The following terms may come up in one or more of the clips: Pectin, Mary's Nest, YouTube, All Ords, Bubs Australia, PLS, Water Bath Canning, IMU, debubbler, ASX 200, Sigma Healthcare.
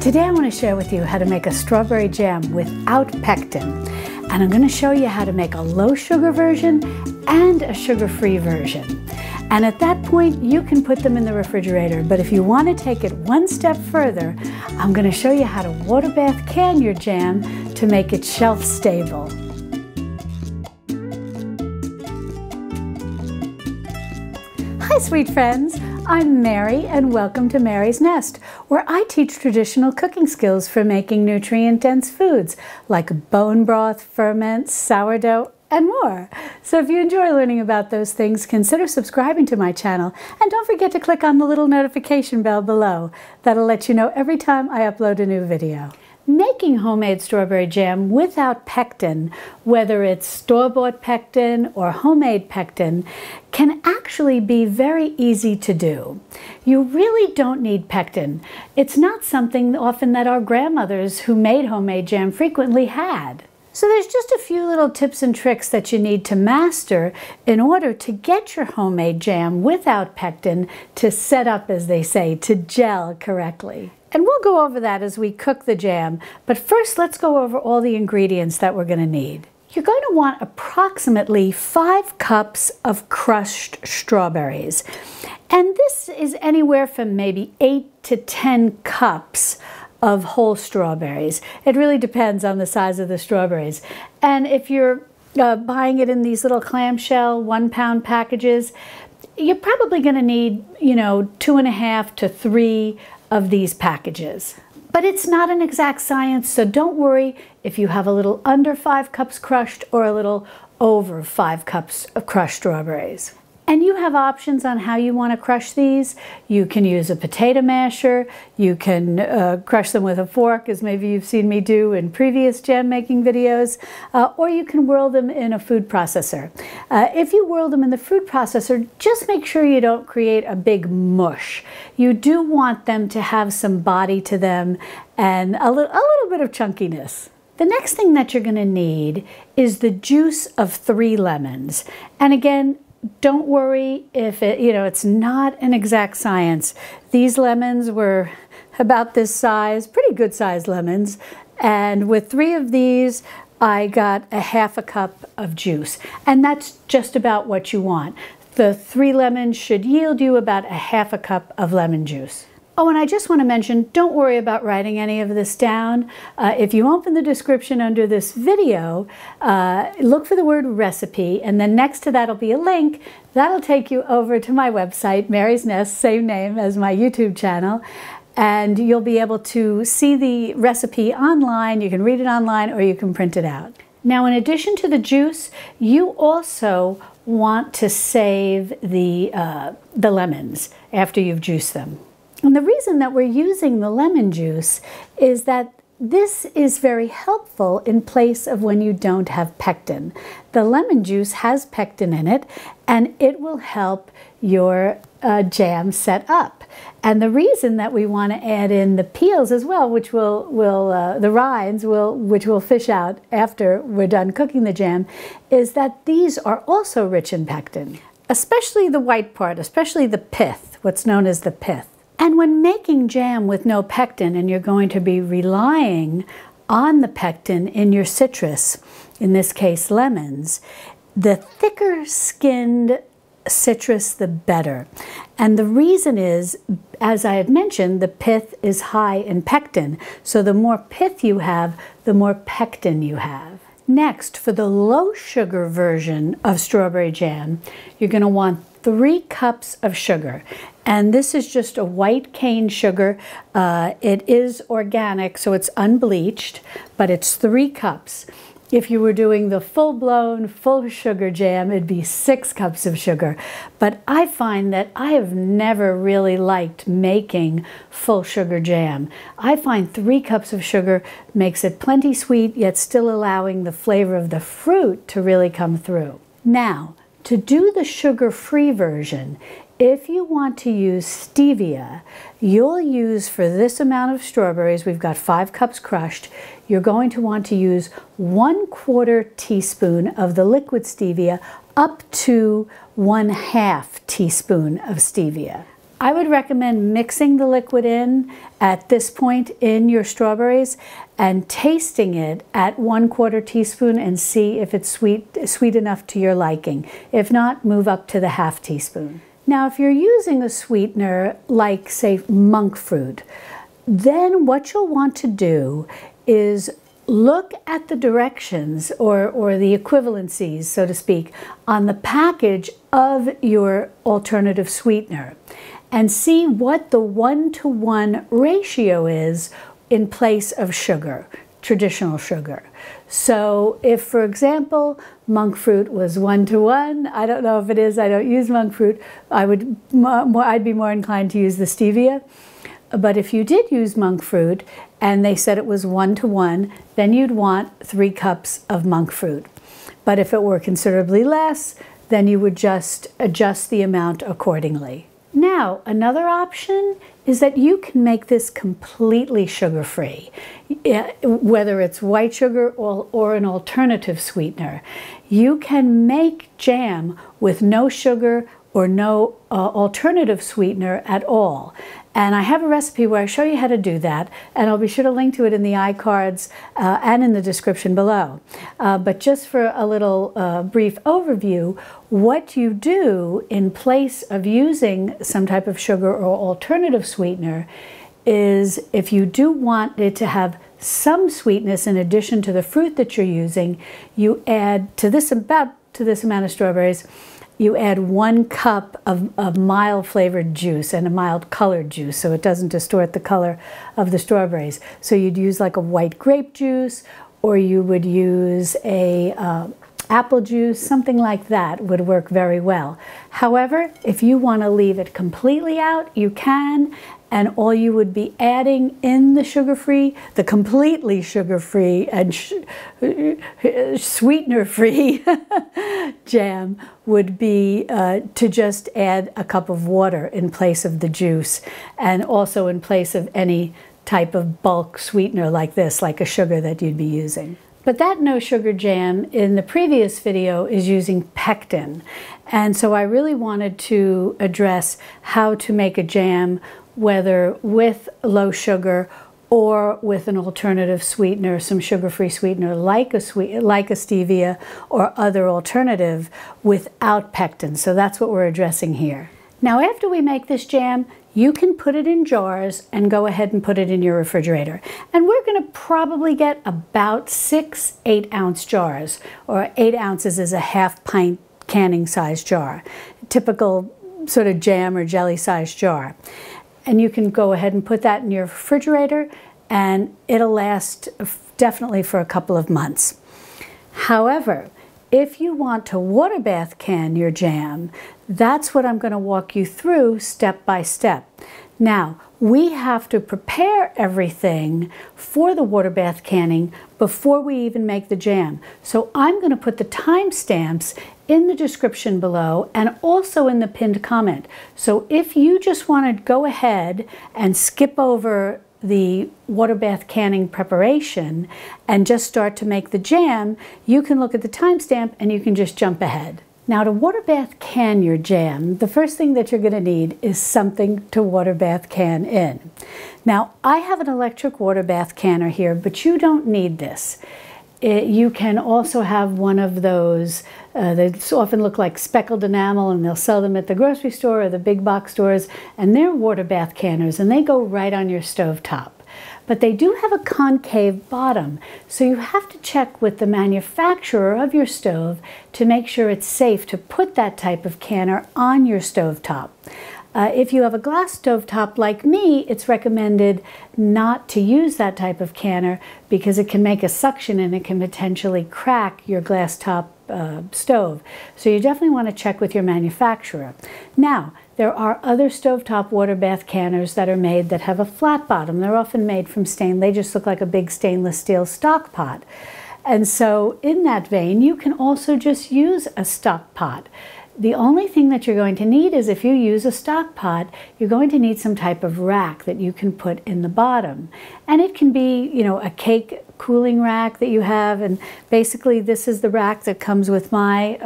Today I want to share with you how to make a strawberry jam without pectin. And I'm going to show you how to make a low sugar version and a sugar-free version. And at that point, you can put them in the refrigerator. But if you want to take it one step further, I'm going to show you how to water bath can your jam to make it shelf stable. Hi, sweet friends. I'm Mary and welcome to Mary's Nest, where I teach traditional cooking skills for making nutrient-dense foods like bone broth, ferment, sourdough, and more. So if you enjoy learning about those things, consider subscribing to my channel and don't forget to click on the little notification bell below. That'll let you know every time I upload a new video. Making homemade strawberry jam without pectin, whether it's store-bought pectin or homemade pectin, can actually be very easy to do. You really don't need pectin. It's not something often that our grandmothers who made homemade jam frequently had. So there's just a few little tips and tricks that you need to master in order to get your homemade jam without pectin to set up, as they say, to gel correctly. And we'll go over that as we cook the jam, but first let's go over all the ingredients that we're going to need. You're going to want approximately 5 cups of crushed strawberries. And this is anywhere from maybe 8 to 10 cups of whole strawberries. It really depends on the size of the strawberries. And if you're buying it in these little clamshell 1-pound packages, you're probably going to need, 2.5 to 3 of these packages. But it's not an exact science, so don't worry if you have a little under 5 cups crushed or a little over 5 cups of crushed strawberries. And you have options on how you want to crush these. You can use a potato masher. You can crush them with a fork, as maybe you've seen me do in previous jam making videos, or you can whirl them in a food processor. If you whirl them in the food processor, just make sure you don't create a big mush. You do want them to have some body to them and a little bit of chunkiness. The next thing that you're going to need is the juice of 3 lemons. And again, don't worry if it's not an exact science. These lemons were about this size, pretty good sized lemons, and with 3 of these I got a 1/2 cup of juice, and that's just about what you want. The 3 lemons should yield you about a 1/2 cup of lemon juice. Oh, and I just want to mention, don't worry about writing any of this down. If you open the description under this video, look for the word recipe, and then next to that will be a link. That'll take you over to my website, Mary's Nest, same name as my YouTube channel, and you'll be able to see the recipe online. You can read it online or you can print it out. Now, in addition to the juice, you also want to save the lemons after you've juiced them. And the reason that we're using the lemon juice is that this is very helpful in place of when you don't have pectin. The lemon juice has pectin in it, and it will help your jam set up. And the reason that we want to add in the peels as well, which the rinds, which we'll fish out after we're done cooking the jam, is that these are also rich in pectin, especially the white part, especially the pith, what's known as the pith. And when making jam with no pectin, and you're going to be relying on the pectin in your citrus, in this case lemons, the thicker skinned citrus, the better. And the reason is, as I had mentioned, the pith is high in pectin. So the more pith you have, the more pectin you have. Next, for the low sugar version of strawberry jam, you're going to want 3 cups of sugar. And this is just a white cane sugar. It is organic, so it's unbleached, but it's 3 cups. If you were doing the full-blown, full sugar jam, it'd be 6 cups of sugar. But I find that I have never really liked making full sugar jam. I find 3 cups of sugar makes it plenty sweet, yet still allowing the flavor of the fruit to really come through. Now, to do the sugar-free version, if you want to use stevia, you'll use, for this amount of strawberries, we've got 5 cups crushed, you're going to want to use 1/4 teaspoon of the liquid stevia up to 1/2 teaspoon of stevia. I would recommend mixing the liquid in at this point in your strawberries and tasting it at 1/4 teaspoon and see if it's sweet enough to your liking. If not, move up to the 1/2 teaspoon. Now, if you're using a sweetener like, say, monk fruit, then what you'll want to do is look at the directions or the equivalencies, so to speak, on the package of your alternative sweetener and see what the 1-to-1 ratio is in place of sugar, traditional sugar. So if, for example, monk fruit was 1-to-1, I don't know if it is, I don't use monk fruit, I'd be more inclined to use the stevia. But if you did use monk fruit and they said it was 1-to-1, then you'd want 3 cups of monk fruit. But if it were considerably less, then you would just adjust the amount accordingly. Now, another option is that you can make this completely sugar-free, whether it's white sugar or an alternative sweetener. You can make jam with no sugar or no alternative sweetener at all. And I have a recipe where I show you how to do that, and I'll be sure to link to it in the iCards and in the description below. But just for a little brief overview, what you do in place of using some type of sugar or alternative sweetener is, if you do want it to have some sweetness in addition to the fruit that you're using, you add to this amount of strawberries, you add 1 cup of mild flavored juice and a mild colored juice, so it doesn't distort the color of the strawberries. So you'd use like a white grape juice, or you would use a apple juice, something like that would work very well. However, if you want to leave it completely out, you can, and all you would be adding in the sugar-free, the completely sugar-free and sweetener-free jam would be to just add a cup of water in place of the juice, and also in place of any type of bulk sweetener like this, like a sugar that you'd be using. But that no sugar jam in the previous video is using pectin. And so I really wanted to address how to make a jam, whether with low sugar or with an alternative sweetener, some sugar-free sweetener like a stevia or other alternative without pectin. So that's what we're addressing here. Now, after we make this jam, you can put it in jars and go ahead and put it in your refrigerator. And we're going to probably get about 6 8-ounce jars, or 8 ounces is a 1/2-pint canning size jar, typical sort of jam or jelly size jar. And you can go ahead and put that in your refrigerator, and it'll last definitely for a couple of months. However, if you want to water bath can your jam, that's what I'm going to walk you through step by step. Now, we have to prepare everything for the water bath canning before we even make the jam. So I'm going to put the timestamps in the description below and also in the pinned comment. So if you just want to go ahead and skip over the water bath canning preparation and just start to make the jam, you can look at the timestamp and you can just jump ahead. Now, to water bath can your jam, the first thing that you're going to need is something to water bath can in. Now, I have an electric water bath canner here, but you don't need this. You can also have one of those that often look like speckled enamel, and they'll sell them at the grocery store or the big box stores, and they're water bath canners, and they go right on your stovetop. But they do have a concave bottom, so you have to check with the manufacturer of your stove to make sure it's safe to put that type of canner on your stovetop. If you have a glass stovetop like me, it's recommended not to use that type of canner because it can make a suction and it can potentially crack your glass top stove. So you definitely want to check with your manufacturer. Now, there are other stovetop water bath canners that are made that have a flat bottom. They're often made from stainless. They just look like a big stainless steel stock pot. And so in that vein, you can also just use a stock pot. The only thing that you're going to need is, if you use a stock pot, you're going to need some type of rack that you can put in the bottom. And it can be, you know, a cake cooling rack that you have. And basically, this is the rack that comes with my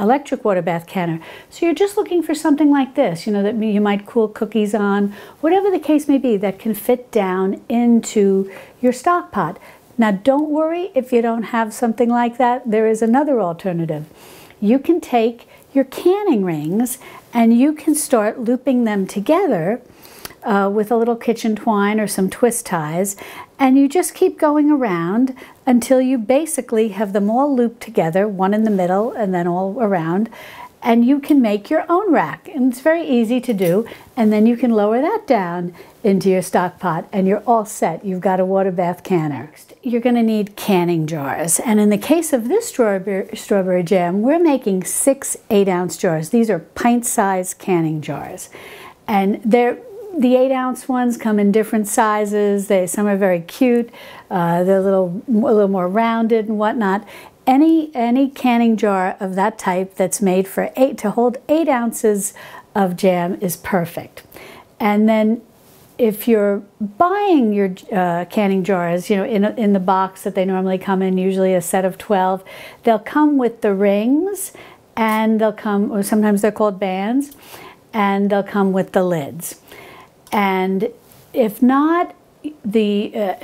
electric water bath canner. So you're just looking for something like this, you know, that you might cool cookies on, whatever the case may be, that can fit down into your stock pot. Now don't worry if you don't have something like that. There is another alternative. You can take your canning rings and you can start looping them together with a little kitchen twine or some twist ties, and you just keep going around until you basically have them all looped together, one in the middle and then all around, and you can make your own rack. And it's very easy to do, and then you can lower that down into your stock pot and you're all set. You've got a water bath canner. You're going to need canning jars, and in the case of this strawberry jam, we're making 6 8-ounce jars. These are pint-sized canning jars, and they're the 8-ounce ones come in different sizes. Some are very cute. They're a little more rounded and whatnot. Any canning jar of that type that's made for to hold 8 ounces of jam is perfect. And then, if you're buying your canning jars, you know, in the box that they normally come in, usually a set of 12, they'll come with the rings, and they'll come, or sometimes they're called bands, and they'll come with the lids. And if not, you'll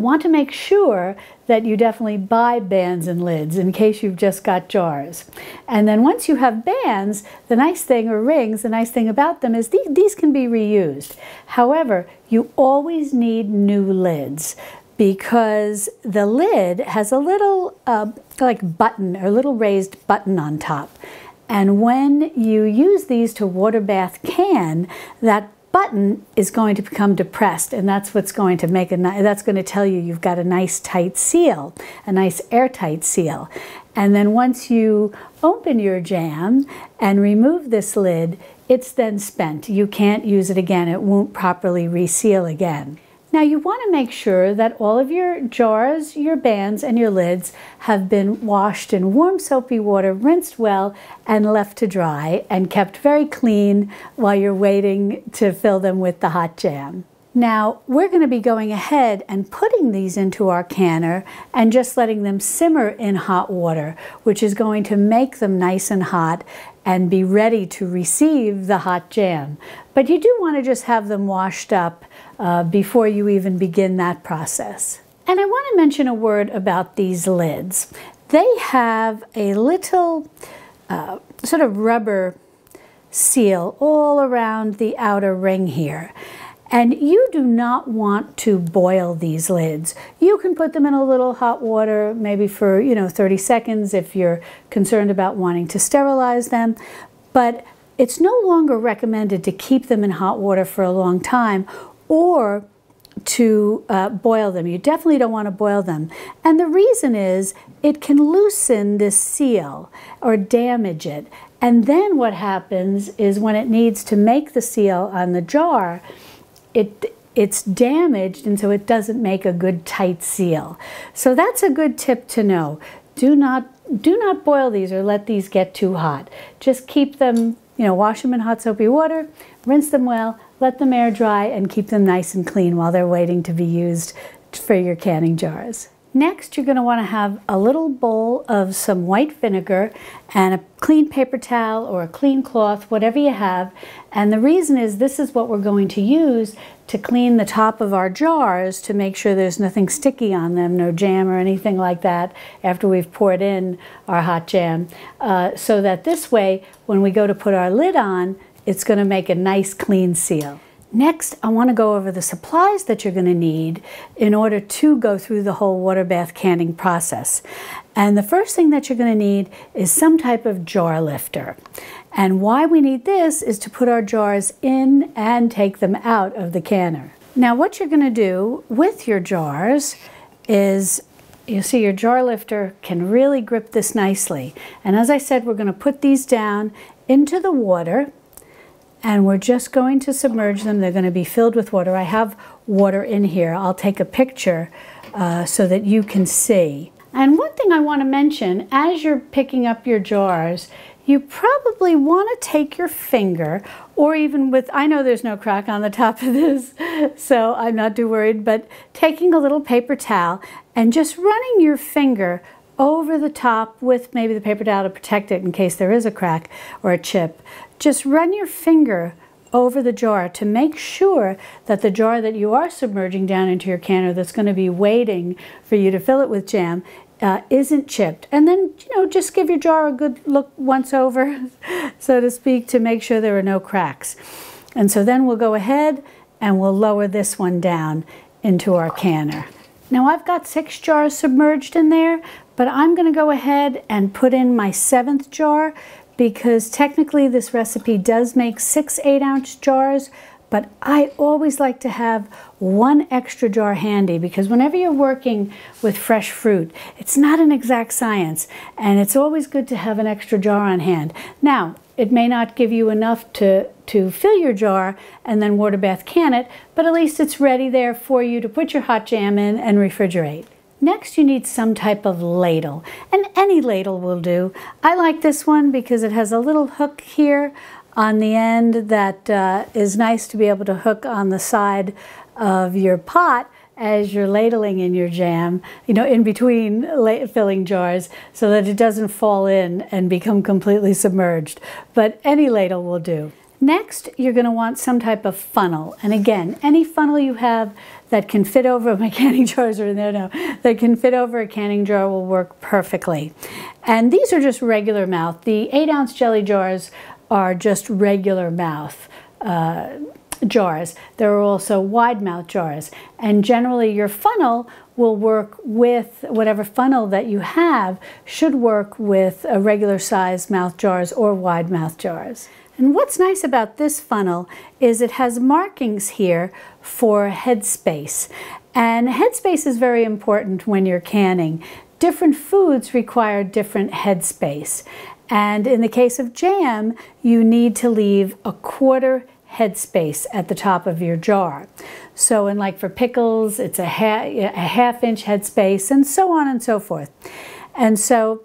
want to make sure that you definitely buy bands and lids in case you've just got jars. And then once you have bands, the nice thing, or rings, the nice thing about them is these can be reused. However, you always need new lids, because the lid has a little like button, or little raised button on top. And when you use these to water bath can, that button is going to become depressed, and that's what's going to make that's going to tell you you've got a nice tight seal, a nice airtight seal. And then once you open your jam and remove this lid, it's then spent. You can't use it again. It won't properly reseal again. Now you want to make sure that all of your jars, your bands, and your lids have been washed in warm soapy water, rinsed well, and left to dry, and kept very clean while you're waiting to fill them with the hot jam. Now we're going to be going ahead and putting these into our canner and just letting them simmer in hot water, which is going to make them nice and hot and be ready to receive the hot jam. But you do want to just have them washed up before you even begin that process. And I want to mention a word about these lids. They have a little sort of rubber seal all around the outer ring here. And you do not want to boil these lids. You can put them in a little hot water, maybe for, you know, 30 seconds if you're concerned about wanting to sterilize them. But it's no longer recommended to keep them in hot water for a long time, or to boil them. You definitely don't want to boil them. And the reason is it can loosen this seal or damage it. And then what happens is when it needs to make the seal on the jar, it's damaged, and so it doesn't make a good tight seal. So that's a good tip to know. Do not boil these or let these get too hot. Just keep them, you know, wash them in hot soapy water, rinse them well, let them air dry, and keep them nice and clean while they're waiting to be used for your canning jars. Next, you're going to want to have a little bowl of some white vinegar and a clean paper towel or a clean cloth, whatever you have. And the reason is this is what we're going to use to clean the top of our jars to make sure there's nothing sticky on them, no jam or anything like that after we've poured in our hot jam. So that this way, when we go to put our lid on, it's going to make a nice clean seal. Next, I want to go over the supplies that you're going to need in order to go through the whole water bath canning process. And the first thing that you're going to need is some type of jar lifter. And why we need this is to put our jars in and take them out of the canner. Now what you're going to do with your jars is, you see your jar lifter can really grip this nicely. And as I said, we're going to put these down into the water, and we're just going to submerge them. They're going to be filled with water. I have water in here. I'll take a picture so that you can see. And one thing I want to mention, as you're picking up your jars, you probably want to take your finger, or even with, I know there's no crack on the top of this, so I'm not too worried, but taking a little paper towel and just running your finger over the top with maybe the paper towel to protect it in case there is a crack or a chip. Just run your finger over the jar to make sure that the jar that you are submerging down into your canner that's going to be waiting for you to fill it with jam isn't chipped. And then, you know, just give your jar a good look once over, so to speak, to make sure there are no cracks. And so then we'll go ahead and we'll lower this one down into our canner. Now I've got 6 jars submerged in there, but I'm going to go ahead and put in my 7th jar, because technically this recipe does make 6 8-ounce jars, but I always like to have one extra jar handy, because whenever you're working with fresh fruit, it's not an exact science, and it's always good to have an extra jar on hand. Now, it may not give you enough to fill your jar and then water bath can it, but at least it's ready there for you to put your hot jam in and refrigerate. Next, you need some type of ladle, and any ladle will do. I like this one because it has a little hook here on the end that is nice to be able to hook on the side of your pot as you're ladling in your jam, you know, in between filling jars, so that it doesn't fall in and become completely submerged. But any ladle will do. Next, you're going to want some type of funnel. And again, any funnel you have that can fit over — my canning jars are in there now — that can fit over a canning jar will work perfectly. And these are just regular mouth. The 8-ounce jelly jars are just regular mouth jars. There are also wide mouth jars. And generally your funnel will work with whatever funnel that you have, should work with regular size mouth jars or wide mouth jars. And what's nice about this funnel is it has markings here for headspace. And headspace is very important when you're canning. Different foods require different headspace. And in the case of jam, you need to leave a quarter headspace at the top of your jar. So, and like for pickles, it's a half inch headspace, and so on and so forth. And so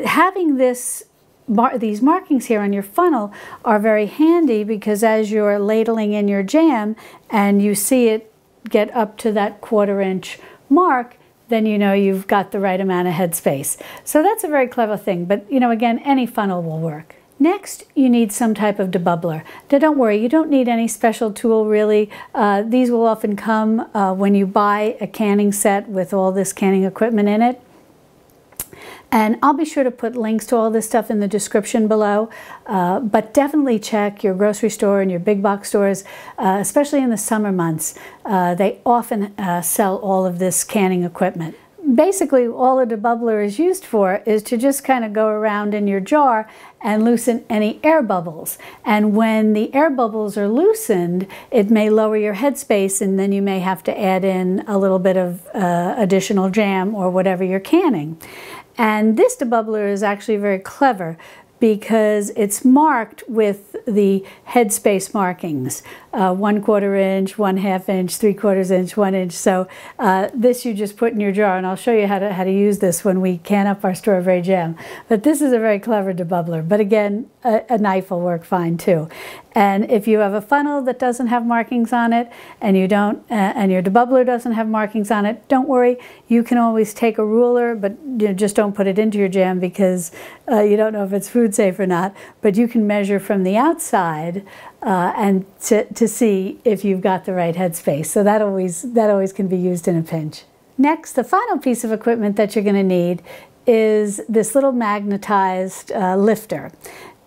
having these markings here on your funnel are very handy, because as you're ladling in your jam and you see it get up to that quarter-inch mark, then you know you've got the right amount of headspace. So that's a very clever thing, but, you know, again, any funnel will work. Next, you need some type of debubbler. Now, don't worry, you don't need any special tool, really. These will often come when you buy a canning set with all this canning equipment in it. And I'll be sure to put links to all this stuff in the description below, but definitely check your grocery store and your big box stores, especially in the summer months. They often sell all of this canning equipment. Basically, all a debubbler is used for is to just kind of go around in your jar and loosen any air bubbles. And when the air bubbles are loosened, it may lower your headspace, and then you may have to add in a little bit of additional jam or whatever you're canning. And this debubbler is actually very clever, because it's marked with the headspace markings. 1/4 inch, 1/2 inch, 3/4 inch, 1 inch. So this you just put in your jar, and I'll show you how to use this when we can up our strawberry jam. But this is a very clever debubbler. But again, a knife will work fine too. And if you have a funnel that doesn't have markings on it, and you don't, and your debubbler doesn't have markings on it, don't worry. You can always take a ruler, but, you know, just don't put it into your jam, because you don't know if it's food safe or not. But you can measure from the outside and to see if you've got the right headspace. So that always can be used in a pinch. Next, the final piece of equipment that you're going to need is this little magnetized lifter.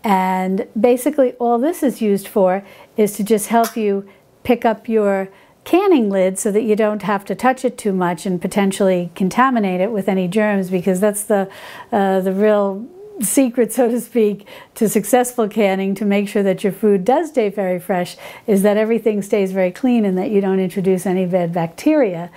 And basically all this is used for is to just help you pick up your canning lid, so that you don't have to touch it too much and potentially contaminate it with any germs, because that's the real secret, so to speak, to successful canning, to make sure that your food does stay very fresh, is that everything stays very clean and that you don't introduce any bad bacteria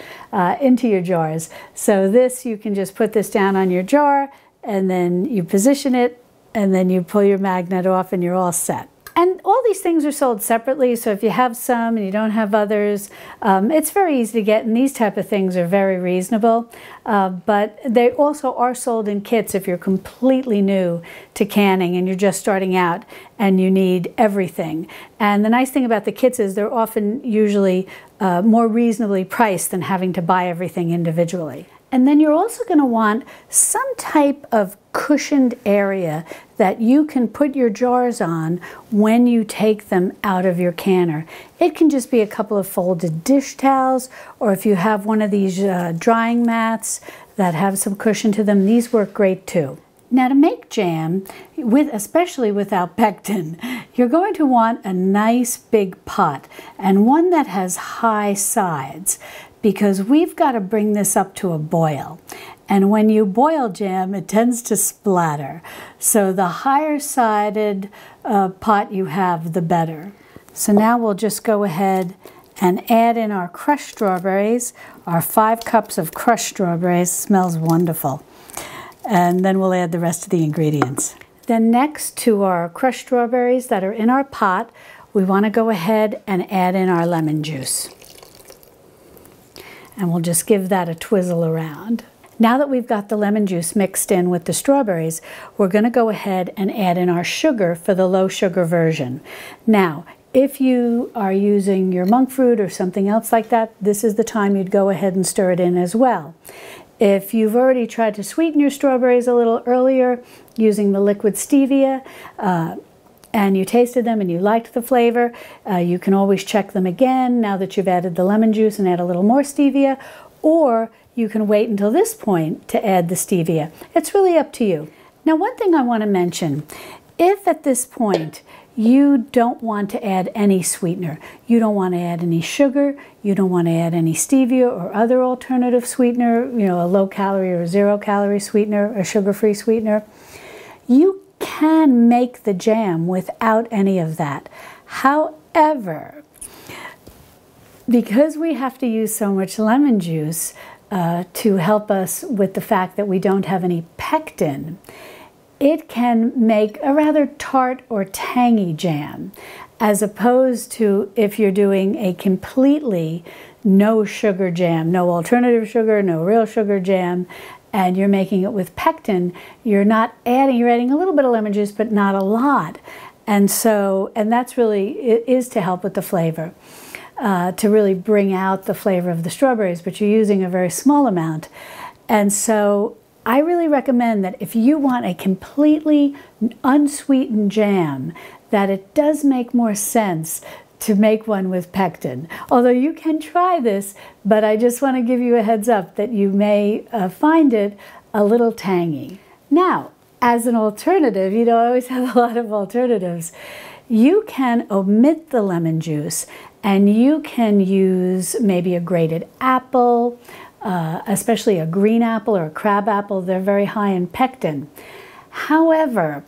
into your jars. So this, you can just put this down on your jar, and then you position it, and then you pull your magnet off, and you're all set. And all these things are sold separately, so if you have some and you don't have others, it's very easy to get, and these type of things are very reasonable. But they also are sold in kits if you're completely new to canning and you're just starting out and you need everything. And the nice thing about the kits is they're often usually more reasonably priced than having to buy everything individually. And then you're also going to want some type of cushioned area that you can put your jars on when you take them out of your canner. It can just be a couple of folded dish towels, or if you have one of these drying mats that have some cushion to them, these work great too. Now, to make jam, especially without pectin, you're going to want a nice big pot, and one that has high sides, because we've got to bring this up to a boil. And when you boil jam, it tends to splatter. So the higher-sided pot you have, the better. So now we'll just go ahead and add in our crushed strawberries, our 5 cups of crushed strawberries. Smells wonderful. And then we'll add the rest of the ingredients. Then next to our crushed strawberries that are in our pot, we want to go ahead and add in our lemon juice. And we'll just give that a twizzle around. Now that we've got the lemon juice mixed in with the strawberries, we're going to go ahead and add in our sugar for the low sugar version. Now, if you are using your monk fruit or something else like that, this is the time you'd go ahead and stir it in as well. If you've already tried to sweeten your strawberries a little earlier using the liquid stevia, and you tasted them and you liked the flavor, you can always check them again now that you've added the lemon juice and add a little more stevia, or you can wait until this point to add the stevia. It's really up to you. Now, one thing I want to mention, if at this point you don't want to add any sweetener, you don't want to add any sugar, you don't want to add any stevia or other alternative sweetener, you know, a low-calorie or zero-calorie sweetener, a sugar-free sweetener, you can make the jam without any of that. However, because we have to use so much lemon juice to help us with the fact that we don't have any pectin, it can make a rather tart or tangy jam, as opposed to if you're doing a completely no sugar jam, no alternative sugar, no real sugar jam, and you're making it with pectin, you're adding a little bit of lemon juice, but not a lot. And so, and that's really, it is to help with the flavor, to really bring out the flavor of the strawberries, but you're using a very small amount. And so, I really recommend that if you want a completely unsweetened jam, that it does make more sense to make one with pectin. Although you can try this, but I just want to give you a heads up that you may find it a little tangy. Now, as an alternative, you don't always have a lot of alternatives. You can omit the lemon juice, and you can use maybe a grated apple, especially a green apple or a crab apple. They're very high in pectin. However,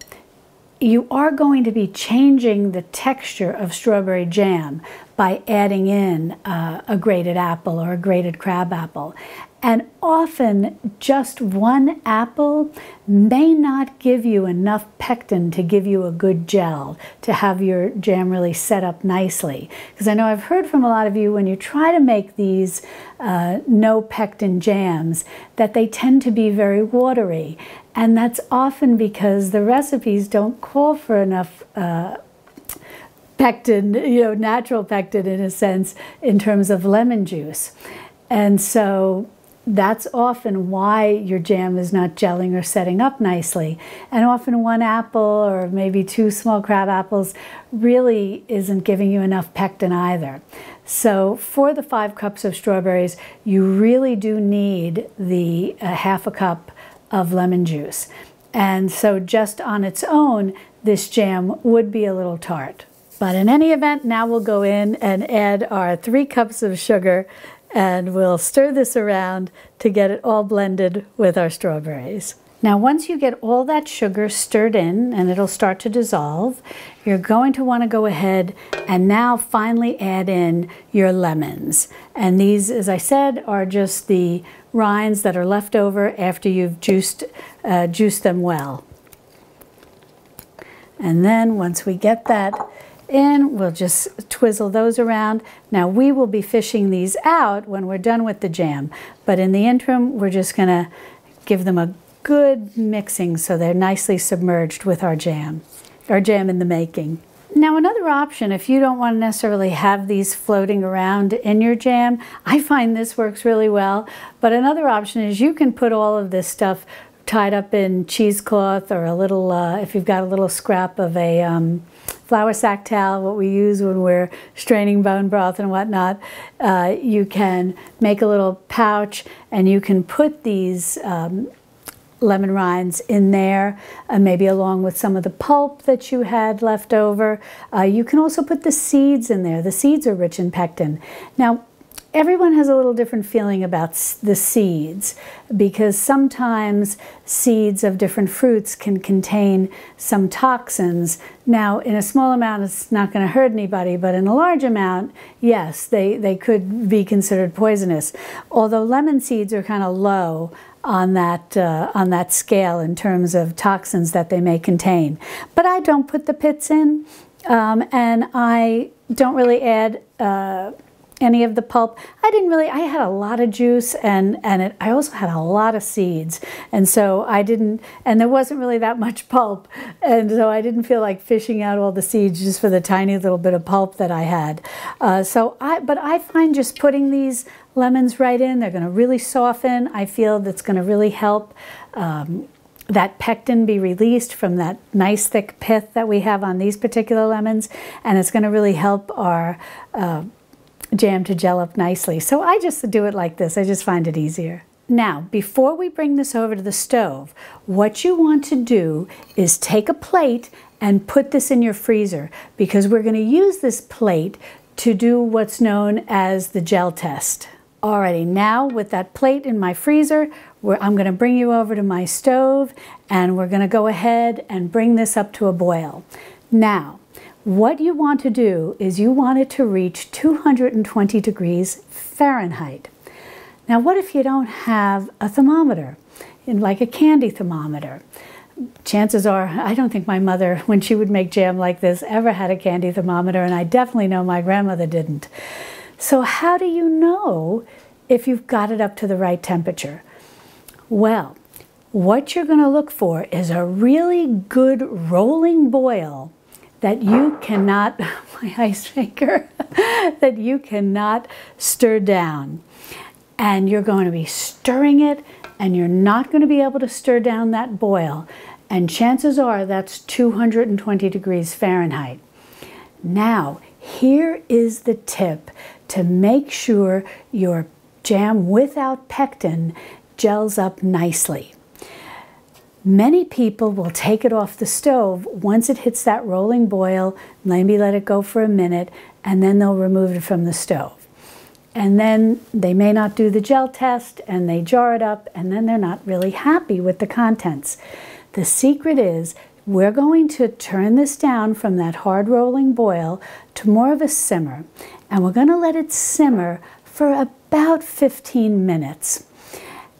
you are going to be changing the texture of strawberry jam by adding in a grated apple or a grated crab apple. And often just one apple may not give you enough pectin to give you a good gel, to have your jam really set up nicely. Because I know I've heard from a lot of you when you try to make these no pectin jams that they tend to be very watery. And that's often because the recipes don't call for enough pectin, you know, natural pectin in a sense, in terms of lemon juice. And so that's often why your jam is not gelling or setting up nicely. And often one apple or maybe 2 small crab apples really isn't giving you enough pectin either. So for the 5 cups of strawberries, you really do need the ½ cup of lemon juice. And so just on its own, this jam would be a little tart. But in any event, now we'll go in and add our 3 cups of sugar, and we'll stir this around to get it all blended with our strawberries. Now, once you get all that sugar stirred in and it'll start to dissolve, you're going to want to go ahead and now finally add in your lemons. And these, as I said, are just the rinds that are left over after you've juiced them well. And then once we get that in, we'll just twizzle those around. Now, we will be fishing these out when we're done with the jam, but in the interim, we're just going to give them a good mixing so they're nicely submerged with our jam in the making. Now another option, if you don't want to necessarily have these floating around in your jam, I find this works really well, but another option is you can put all of this stuff tied up in cheesecloth or a little, if you've got a little scrap of a flour sack towel, what we use when we're straining bone broth and whatnot, you can make a little pouch and you can put these lemon rinds in there, maybe along with some of the pulp that you had left over. You can also put the seeds in there. The seeds are rich in pectin. Now, everyone has a little different feeling about the seeds, because sometimes seeds of different fruits can contain some toxins. Now, in a small amount, it's not going to hurt anybody, but in a large amount, yes, they could be considered poisonous. Although lemon seeds are kind of low on that scale in terms of toxins that they may contain. But I don't put the pits in, and I don't really add any of the pulp. I had a lot of juice, and I also had a lot of seeds, and so I didn't, and there wasn't really that much pulp, and so I didn't feel like fishing out all the seeds just for the tiny little bit of pulp that I had. But I find just putting these lemons right in, they're going to really soften. I feel that's going to really help that pectin be released from that nice thick pith that we have on these particular lemons, and it's going to really help our jam to gel up nicely. So I just do it like this. I just find it easier. Now, before we bring this over to the stove, what you want to do is take a plate and put this in your freezer, because we're going to use this plate to do what's known as the gel test. Alrighty, now with that plate in my freezer, I'm going to bring you over to my stove, and we're going to go ahead and bring this up to a boil. Now, what you want to do is you want it to reach 220 degrees Fahrenheit. Now, what if you don't have a thermometer, like a candy thermometer? Chances are, I don't think my mother, when she would make jam like this, ever had a candy thermometer, and I definitely know my grandmother didn't. So how do you know if you've got it up to the right temperature? Well, what you're going to look for is a really good rolling boil that you cannot, my ice maker, that you cannot stir down. And you're going to be stirring it, and you're not going to be able to stir down that boil. And chances are that's 220 degrees Fahrenheit. Now, here is the tip to make sure your jam without pectin gels up nicely. Many people will take it off the stove once it hits that rolling boil, maybe let it go for a minute, and then they'll remove it from the stove. And then they may not do the gel test, and they jar it up, and then they're not really happy with the contents. The secret is, we're going to turn this down from that hard rolling boil to more of a simmer, and we're going to let it simmer for about 15 minutes.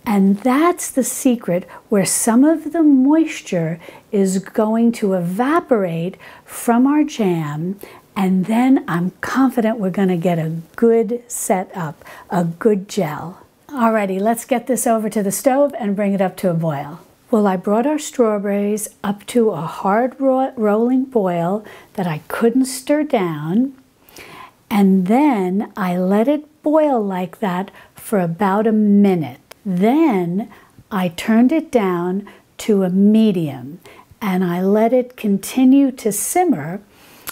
And that's the secret, where some of the moisture is going to evaporate from our jam, and then I'm confident we're going to get a good setup, a good gel. Alrighty, let's get this over to the stove and bring it up to a boil. Well, I brought our strawberries up to a hard rolling boil that I couldn't stir down, and then I let it boil like that for about a minute. Then I turned it down to a medium, and I let it continue to simmer,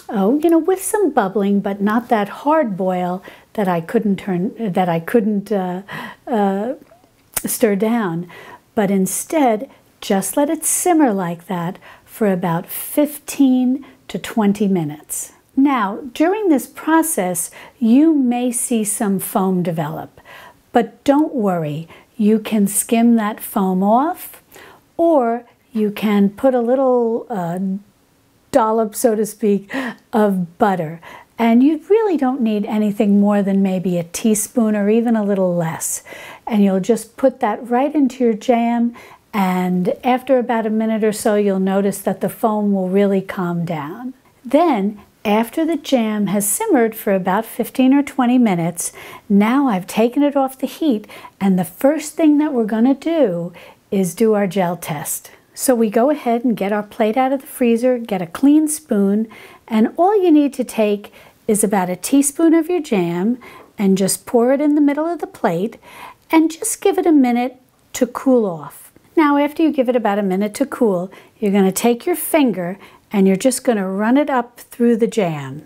with some bubbling, but not that hard boil that I couldn't stir down. But instead, just let it simmer like that for about 15 to 20 minutes. Now, during this process, you may see some foam develop, but don't worry. You can skim that foam off, or you can put a little dollop, so to speak, of butter. And you really don't need anything more than maybe a teaspoon or even a little less. And you'll just put that right into your jam, and after about a minute or so, you'll notice that the foam will really calm down. Then, after the jam has simmered for about 15 or 20 minutes, now I've taken it off the heat, and the first thing that we're going to do is do our gel test. So we go ahead and get our plate out of the freezer, get a clean spoon, And all you need to take is about a teaspoon of your jam and just pour it in the middle of the plate and just give it a minute to cool off. Now, after you give it about a minute to cool, you're going to take your finger and you're just going to run it up through the jam.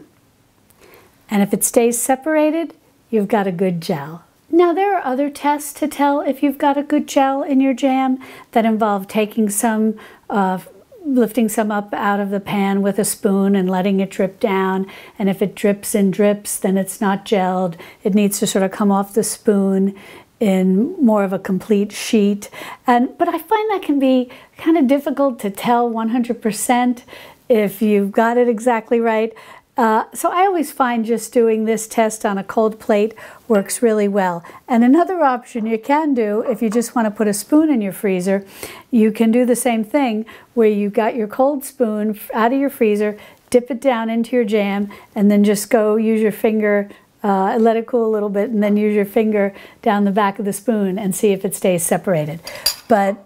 And if it stays separated, you've got a good gel. Now, there are other tests to tell if you've got a good gel in your jam that involve taking some lifting some up out of the pan with a spoon and letting it drip down. And if it drips and drips, then it's not gelled. It needs to sort of come off the spoon in more of a complete sheet. But I find that can be kind of difficult to tell 100% if you've got it exactly right. So I always find just doing this test on a cold plate works really well. And another option you can do, if you just want to put a spoon in your freezer, you can do the same thing where you got your cold spoon out of your freezer, dip it down into your jam, and then just go use your finger, let it cool a little bit, and then use your finger down the back of the spoon and see if it stays separated. But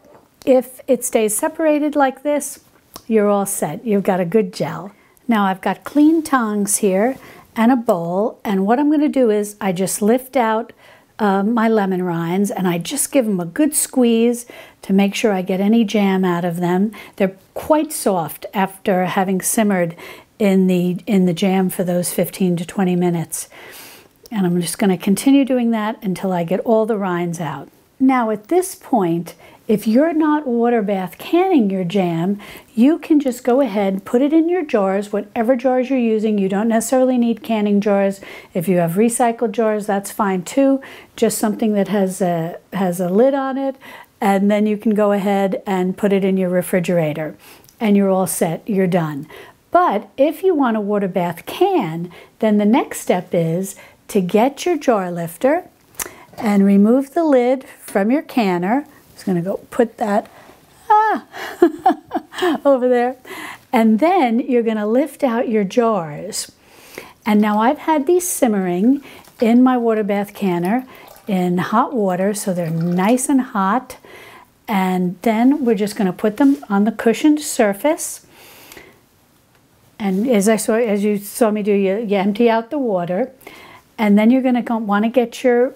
if it stays separated like this, you're all set. You've got a good gel. Now I've got clean tongs here and a bowl, and what I'm going to do is I just lift out my lemon rinds and I just give them a good squeeze to make sure I get any jam out of them. They're quite soft after having simmered in the jam for those 15 to 20 minutes. And I'm just going to continue doing that until I get all the rinds out. Now at this point, if you're not water bath canning your jam, you can just go ahead, put it in your jars, whatever jars you're using. You don't necessarily need canning jars. If you have recycled jars, that's fine too. Just something that has a lid on it, and then you can go ahead and put it in your refrigerator, and you're all set, you're done. But if you want a water bath can, then the next step is to get your jar lifter and remove the lid from your canner. Going to go put that over there, and then you're going to lift out your jars. And now I've had these simmering in my water bath canner in hot water, so they're nice and hot, and then we're just going to put them on the cushioned surface. And as you saw me do, you empty out the water, and then you're going to want to get your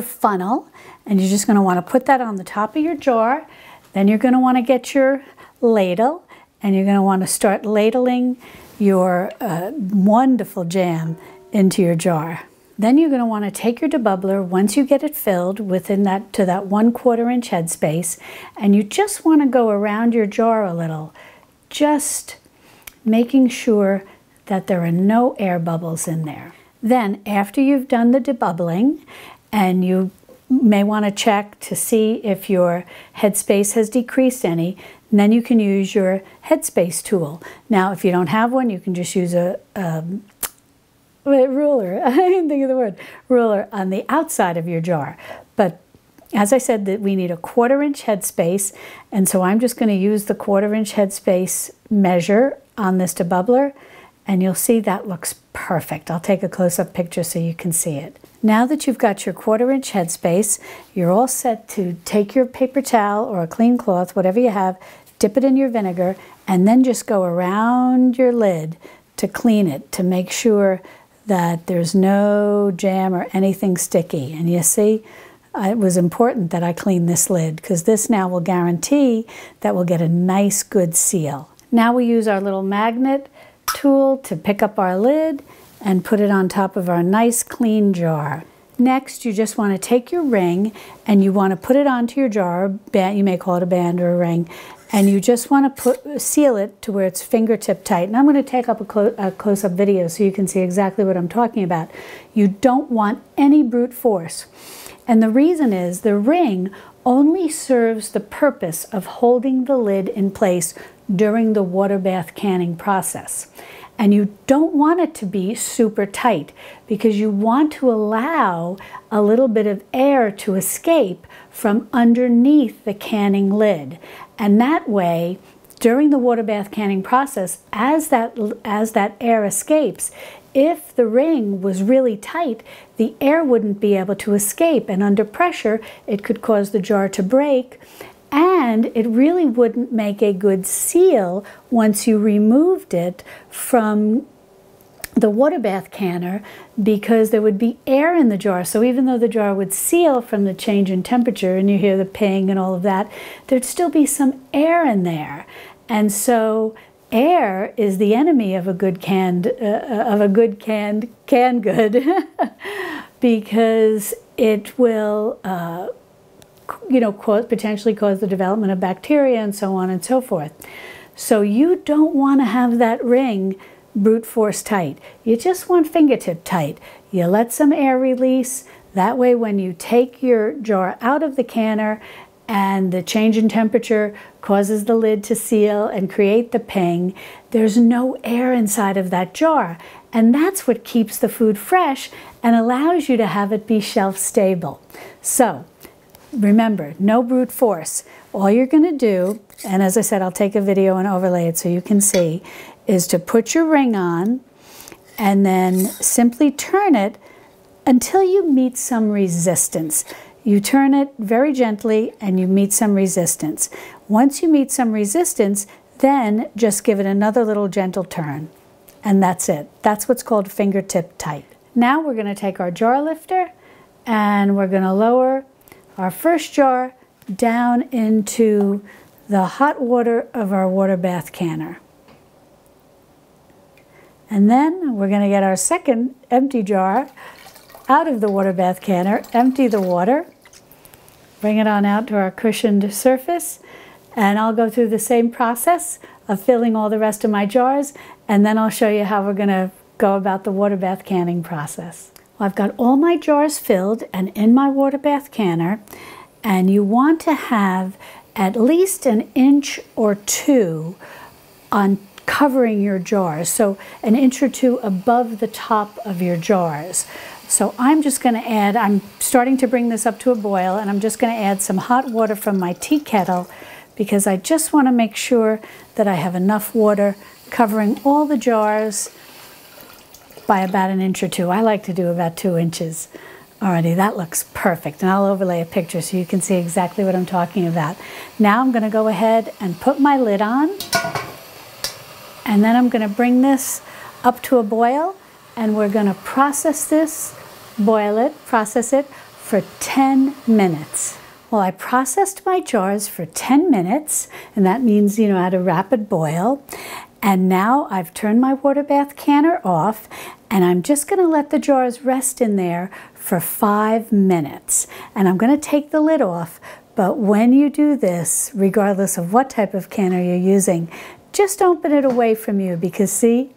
funnel, and you're just going to want to put that on the top of your jar. Then you're going to want to get your ladle, and you're going to want to start ladling your wonderful jam into your jar. Then you're going to want to take your debubbler, once you get it filled within that to that 1/4 inch headspace, and you just want to go around your jar a little, just making sure that there are no air bubbles in there. Then after you've done the debubbling, and you may want to check to see if your headspace has decreased any, and then you can use your headspace tool. Now, if you don't have one, you can just use a ruler. I didn't think of the word. Ruler on the outside of your jar. But as I said, that we need a 1/4 inch headspace, and so I'm just going to use the 1/4 inch headspace measure on this debubbler, and you'll see that looks perfect. I'll take a close-up picture so you can see it. Now that you've got your 1/4 inch headspace, you're all set to take your paper towel or a clean cloth, whatever you have, dip it in your vinegar, and then just go around your lid to clean it, to make sure that there's no jam or anything sticky. And you see, it was important that I clean this lid, because this now will guarantee that we'll get a nice, good seal. Now we use our little magnet tool to pick up our lid and put it on top of our nice clean jar. Next, you just want to take your ring and you want to put it onto your jar. You may call it a band or a ring, and you just want to seal it to where it's fingertip tight. And I'm going to take up a close-up video so you can see exactly what I'm talking about. You don't want any brute force, and the reason is the ring only serves the purpose of holding the lid in place during the water bath canning process. And you don't want it to be super tight, because you want to allow a little bit of air to escape from underneath the canning lid. And that way, during the water bath canning process, as that air escapes, if the ring was really tight, the air wouldn't be able to escape, and under pressure, it could cause the jar to break, and it really wouldn't make a good seal once you removed it from the water bath canner, because there would be air in the jar. So even though the jar would seal from the change in temperature and you hear the ping and all of that, there'd still be some air in there. And so air is the enemy of a good canned canned good because it will potentially cause the development of bacteria and so on and so forth. So you don't want to have that ring brute force tight. You just want fingertip tight. You let some air release. That way when you take your jar out of the canner and the change in temperature causes the lid to seal and create the ping, there's no air inside of that jar. And that's what keeps the food fresh and allows you to have it be shelf stable. So remember, no brute force. All you're going to do, and as I said, I'll take a video and overlay it so you can see, is to put your ring on and then simply turn it until you meet some resistance. You turn it very gently and you meet some resistance. Once you meet some resistance, then just give it another little gentle turn. And that's it. That's what's called fingertip tight. Now we're going to take our jar lifter and we're going to lower our first jar down into the hot water of our water bath canner. And then we're going to get our second empty jar out of the water bath canner, empty the water, bring it on out to our cushioned surface, and I'll go through the same process of filling all the rest of my jars, and then I'll show you how we're going to go about the water bath canning process. Well, I've got all my jars filled and in my water bath canner, and you want to have at least an inch or two on covering your jars, so an inch or two above the top of your jars. So I'm just going to add, I'm starting to bring this up to a boil, and I'm just going to add some hot water from my tea kettle because I just want to make sure that I have enough water covering all the jars by about an inch or two. I like to do about 2 inches. Alrighty, that looks perfect, and I'll overlay a picture so you can see exactly what I'm talking about. Now I'm going to go ahead and put my lid on, and then I'm going to bring this up to a boil, and we're going to process this, boil it, process it for 10 minutes. Well, I processed my jars for 10 minutes, and that means, you know, at a rapid boil. And now I've turned my water bath canner off, and I'm just going to let the jars rest in there for 5 minutes. And I'm going to take the lid off, but when you do this, regardless of what type of canner you're using, just don't put it away from you, because see,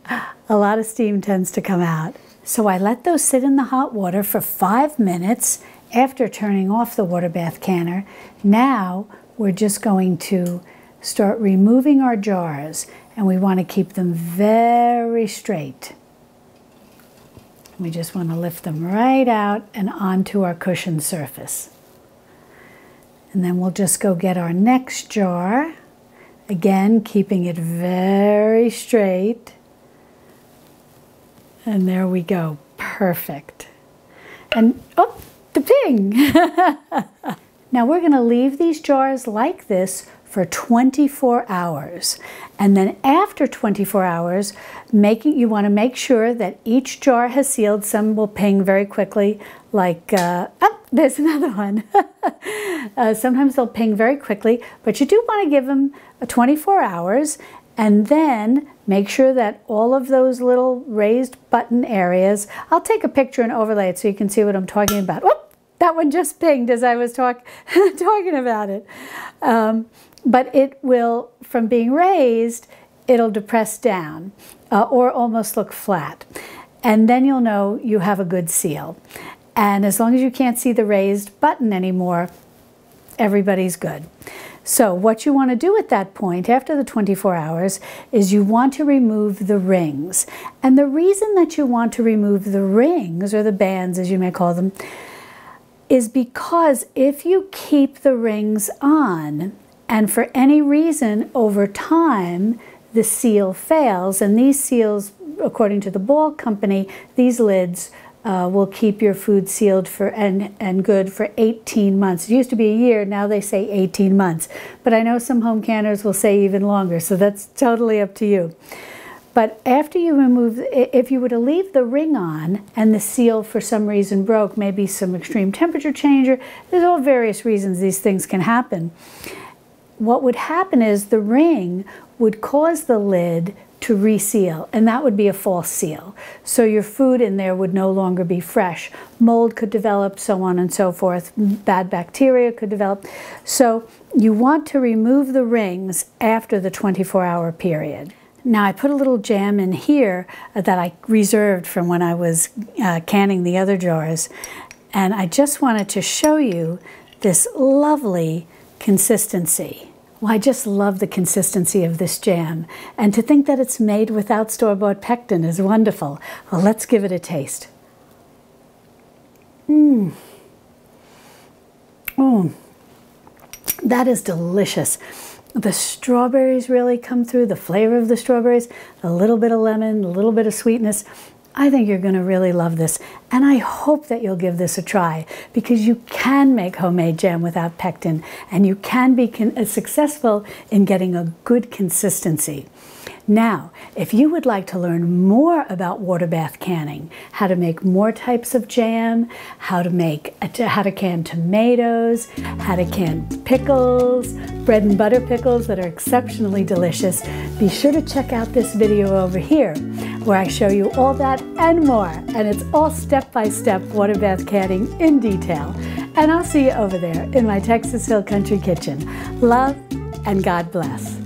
a lot of steam tends to come out. So I let those sit in the hot water for 5 minutes after turning off the water bath canner. Now we're just going to start removing our jars, and we want to keep them very straight. We just want to lift them right out and onto our cushioned surface. And then we'll just go get our next jar. Again, keeping it very straight. And there we go. Perfect. And, oh, the ping! Now we're going to leave these jars like this for 24 hours. And then after 24 hours, you want to make sure that each jar has sealed. Some will ping very quickly, like, oh, there's another one. Sometimes they'll ping very quickly, but you do want to give them 24 hours, and then make sure that all of those little raised button areas, I'll take a picture and overlay it so you can see what I'm talking about. Whoop, that one just pinged as I was talking about it. But it will, from being raised, it'll depress down or almost look flat. And then you'll know you have a good seal. And as long as you can't see the raised button anymore, everybody's good. So what you want to do at that point, after the 24 hours, is you want to remove the rings. And the reason that you want to remove the rings, or the bands as you may call them, is because if you keep the rings on, and for any reason over time the seal fails, and these seals, according to the Ball Company, these lids will keep your food sealed for and good for 18 months. It used to be a year, now they say 18 months. But I know some home canners will say even longer, so that's totally up to you. But after you remove, if you were to leave the ring on and the seal for some reason broke, maybe some extreme temperature change, or there's all various reasons these things can happen. What would happen is the ring would cause the lid to reseal, and that would be a false seal. So your food in there would no longer be fresh. Mold could develop, so on and so forth. Bad bacteria could develop. So you want to remove the rings after the 24-hour period. Now I put a little jam in here that I reserved from when I was canning the other jars, and I just wanted to show you this lovely consistency. Well, I just love the consistency of this jam, and to think that it's made without store-bought pectin is wonderful. Well, let's give it a taste. Oh, that is delicious. The strawberries really come through, the flavor of the strawberries, a little bit of lemon, a little bit of sweetness. I think you're going to really love this, and I hope that you'll give this a try, because you can make homemade jam without pectin, and you can be successful in getting a good consistency. Now, if you would like to learn more about water bath canning, how to make more types of jam, how to can tomatoes, how to can pickles, bread and butter pickles that are exceptionally delicious, be sure to check out this video over here, where I show you all that and more, and it's all step-by-step water bath canning in detail. And I'll see you over there in my Texas Hill Country Kitchen. Love and God bless.